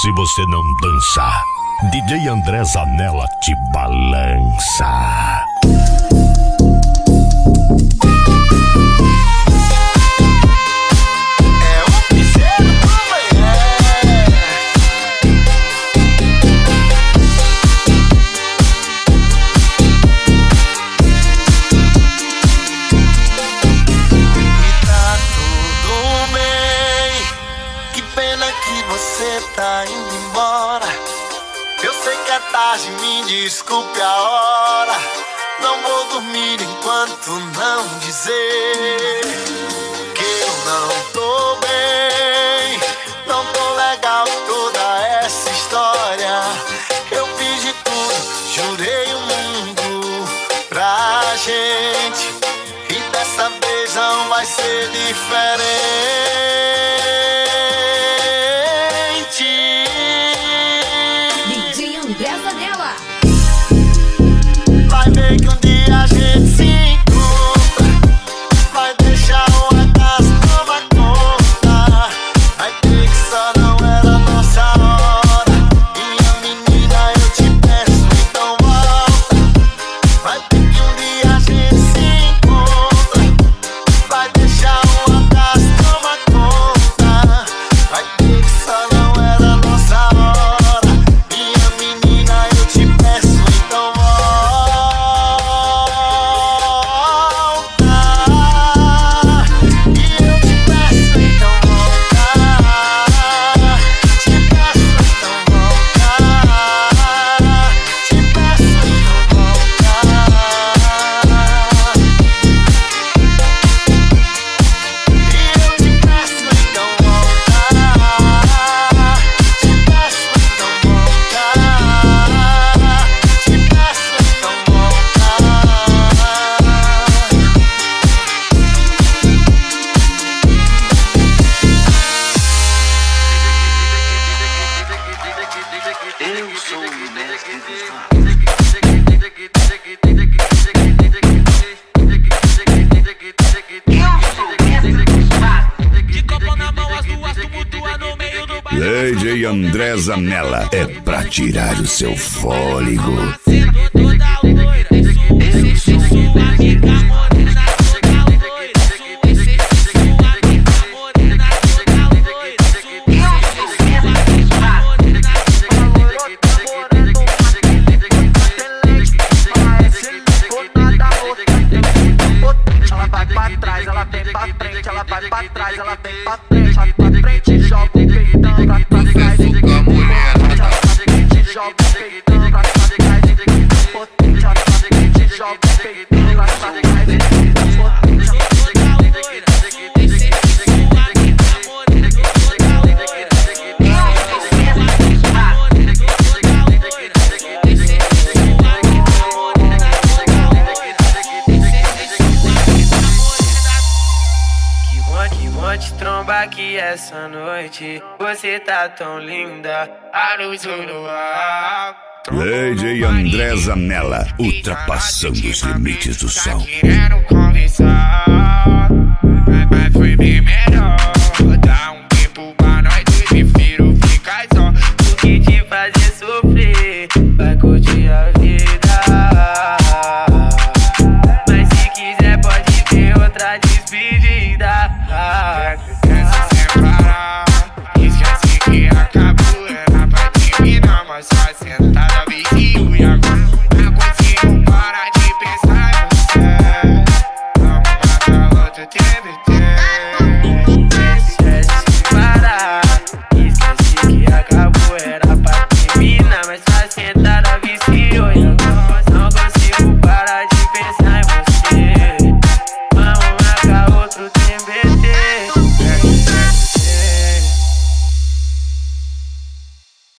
Se você não dança, DJ André Zanella te balança. Tá indo embora, eu sei que é tarde, me desculpe a hora. Não vou dormir enquanto não dizer que eu não tô bem, não tô legal toda essa história. Eu fiz de tudo, jurei o mundo pra gente, e dessa vez não vai ser diferente. DJ André Zanella é pra tirar o seu fôlego. Essa noite você tá tão linda, a luz do ar. DJ André Zanella, ultrapassando os limites do som. Tá querendo conversar, mas foi bem melhor. Dá um tempo pra nós dois, prefiro ficar só do que te fazer sofrer. Vai curtir a vida, mas se quiser pode ter outra despedida. Acabou, ela vai terminar, mas faz